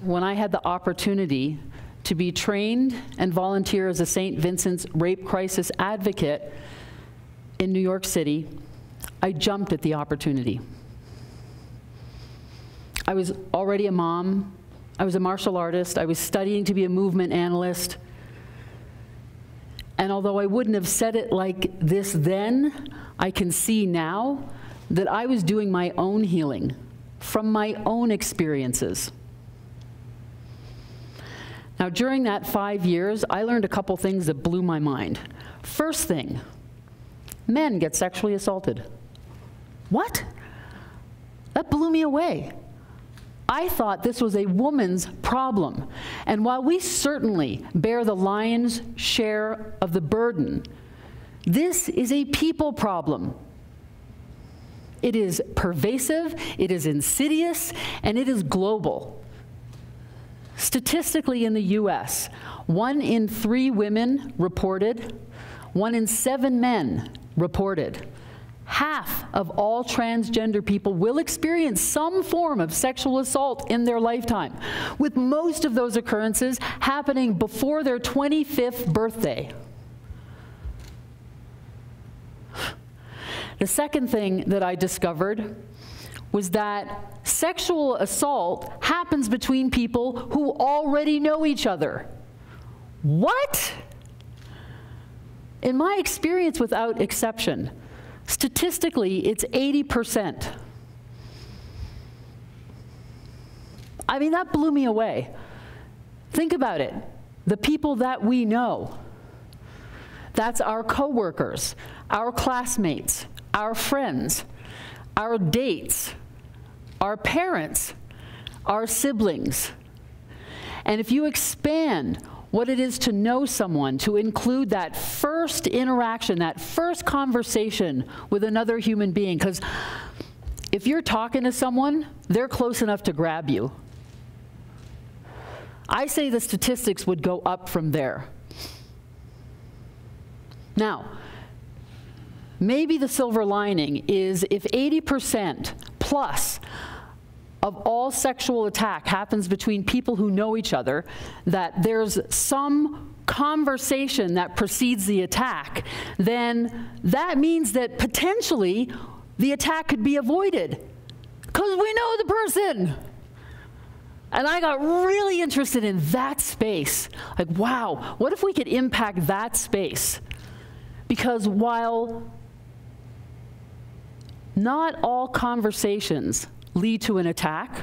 when I had the opportunity to be trained and volunteer as a St. Vincent's rape crisis advocate in New York City, I jumped at the opportunity. I was already a mom. I was a martial artist. I was studying to be a movement analyst. And although I wouldn't have said it like this then, I can see now that I was doing my own healing from my own experiences. Now, during that 5 years, I learned a couple things that blew my mind. First thing, men get sexually assaulted. What? That blew me away. I thought this was a woman's problem. And while we certainly bear the lion's share of the burden, this is a people problem. It is pervasive, it is insidious, and it is global. Statistically in the US, 1 in 3 women reported, 1 in 7 men reported. Half of all transgender people will experience some form of sexual assault in their lifetime, with most of those occurrences happening before their 25th birthday. The second thing that I discovered was that sexual assault happens between people who already know each other. What? In my experience, without exception, statistically, it's 80%. I mean, that blew me away. Think about it. The people that we know, that's our coworkers, our classmates, our friends, our dates, our parents, our siblings. And if you expand what it is to know someone, to include that first interaction, that first conversation with another human being. Because if you're talking to someone, they're close enough to grab you. I say the statistics would go up from there. Now, maybe the silver lining is if 80% plus of all sexual attack happens between people who know each other, that there's some conversation that precedes the attack, then that means that potentially the attack could be avoided because we know the person. And I got really interested in that space. Like, wow, what if we could impact that space? Because while not all conversations lead to an attack,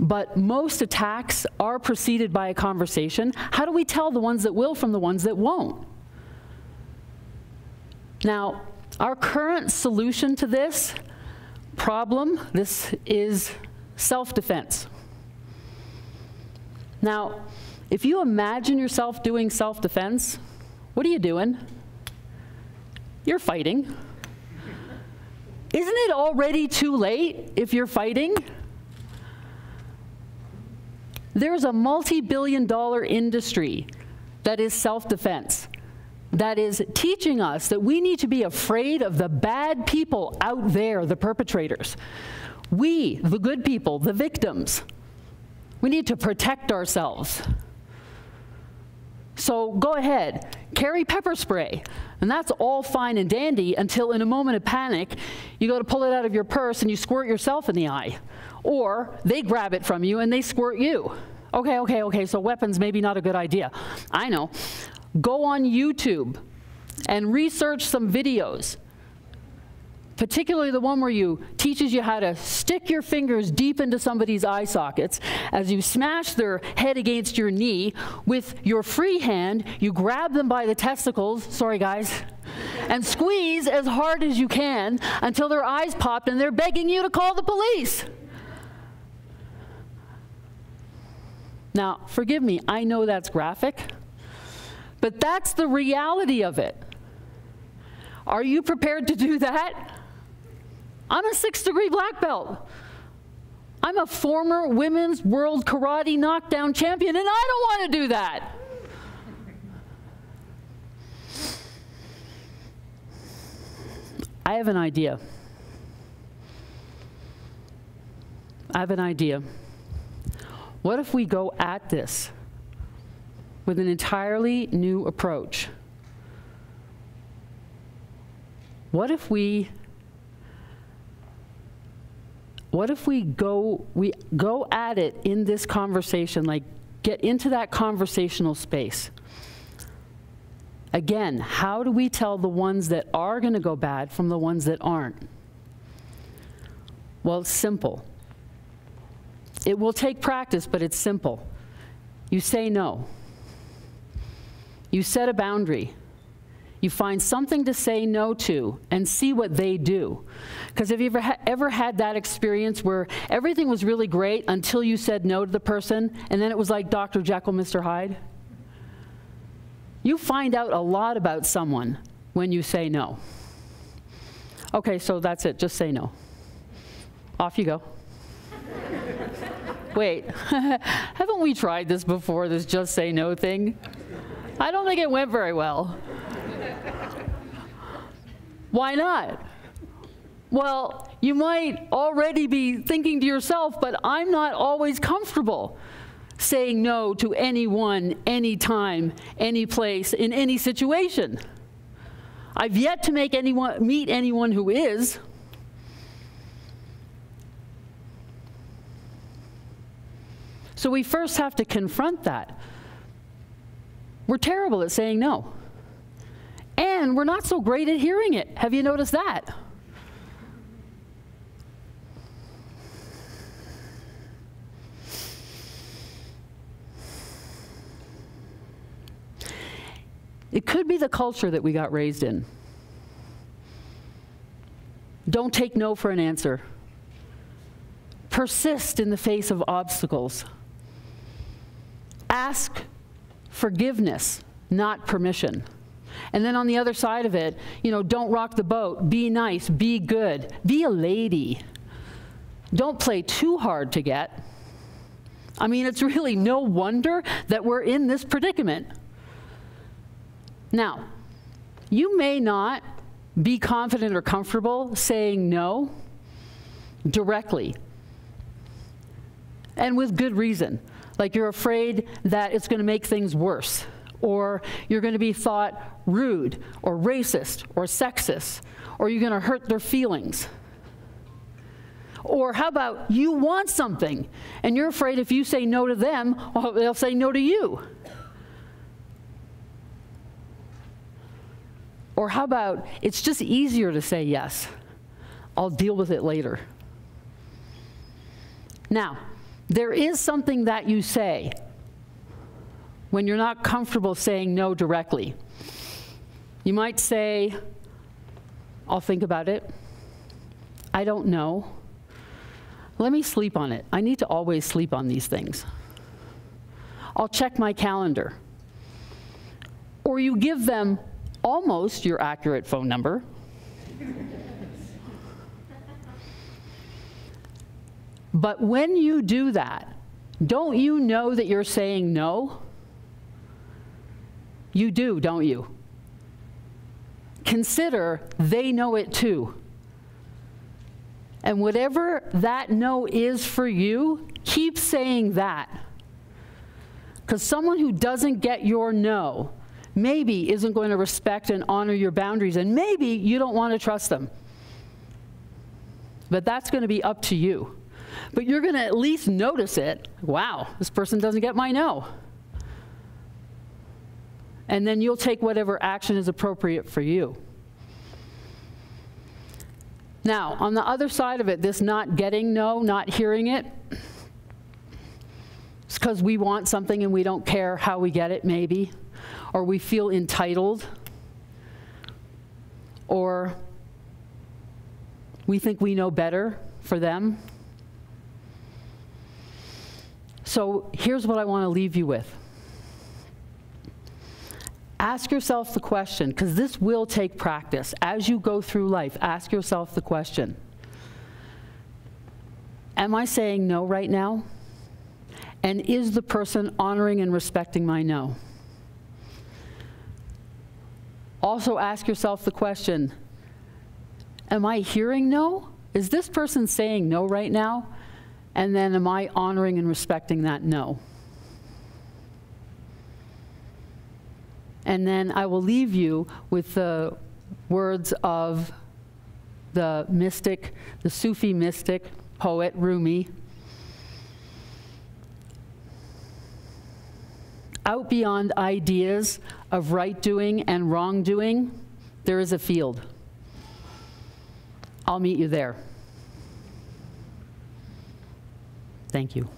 but most attacks are preceded by a conversation. How do we tell the ones that will from the ones that won't? Now, our current solution to this problem, this is self-defense. Now, if you imagine yourself doing self-defense, what are you doing? You're fighting. Isn't it already too late if you're fighting? There's a multi-billion-dollar industry that is self-defense, that is teaching us that we need to be afraid of the bad people out there, the perpetrators. We, the good people, the victims, we need to protect ourselves. So go ahead, carry pepper spray. And that's all fine and dandy until in a moment of panic, you go to pull it out of your purse and you squirt yourself in the eye. Or they grab it from you and they squirt you. Okay, so weapons maybe not a good idea. I know. Go on YouTube and research some videos, particularly the one where you teaches you how to stick your fingers deep into somebody's eye sockets. As you smash their head against your knee, with your free hand, you grab them by the testicles, sorry guys, and squeeze as hard as you can until their eyes pop and they're begging you to call the police. Now, forgive me, I know that's graphic, but that's the reality of it. Are you prepared to do that? I'm a 6th degree black belt. I'm a former women's world karate knockdown champion, and I don't want to do that. I have an idea. What if we go at this with an entirely new approach? What if we go at it in this conversation, like get into that conversational space? Again, how do we tell the ones that are going to go bad from the ones that aren't? Well, it's simple. It will take practice, but it's simple. You say no. You set a boundary. You find something to say no to and see what they do. Because have you ever had that experience where everything was really great until you said no to the person, and then it was like Dr. Jekyll, Mr. Hyde? You find out a lot about someone when you say no. Okay, so that's it. Just say no. Off you go. Wait, haven't we tried this before, this just say no thing? I don't think it went very well. Why not? Well, you might already be thinking to yourself, but I'm not always comfortable saying no to anyone, anytime, any place, in any situation. I've yet to meet anyone who is. So we first have to confront that. We're terrible at saying no. And we're not so great at hearing it. Have you noticed that? It could be the culture that we got raised in. Don't take no for an answer. Persist in the face of obstacles. Ask forgiveness, not permission. And then on the other side of it, you know, don't rock the boat, be nice, be good, be a lady. Don't play too hard to get. I mean, it's really no wonder that we're in this predicament. Now, you may not be confident or comfortable saying no directly, and with good reason. Like you're afraid that it's going to make things worse, or you're going to be thought rude, or racist, or sexist, or you're going to hurt their feelings. Or how about you want something, and you're afraid if you say no to them, well, they'll say no to you. Or how about, it's just easier to say yes. I'll deal with it later. Now, there is something that you say when you're not comfortable saying no directly. You might say, I'll think about it. I don't know. Let me sleep on it. I need to always sleep on these things. I'll check my calendar. Or you give them almost your accurate phone number. But when you do that, don't you know that you're saying no? You do, don't you? Consider they know it too. And whatever that no is for you, keep saying that. Because someone who doesn't get your no maybe isn't going to respect and honor your boundaries, and maybe you don't want to trust them. But that's going to be up to you. But you're going to at least notice it. Wow, this person doesn't get my no. And then you'll take whatever action is appropriate for you. Now, on the other side of it, this not getting no, not hearing it, it's because we want something and we don't care how we get it, maybe. Or we feel entitled, or we think we know better for them. So here's what I want to leave you with. Ask yourself the question, because this will take practice. As you go through life, ask yourself the question, am I saying no right now? And is the person honoring and respecting my no? Also ask yourself the question, am I hearing no? Is this person saying no right now? And then am I honoring and respecting that? No. And then I will leave you with the words of the mystic, the Sufi mystic, poet Rumi. Out beyond ideas of right-doing and wrong-doing, there is a field. I'll meet you there. Thank you.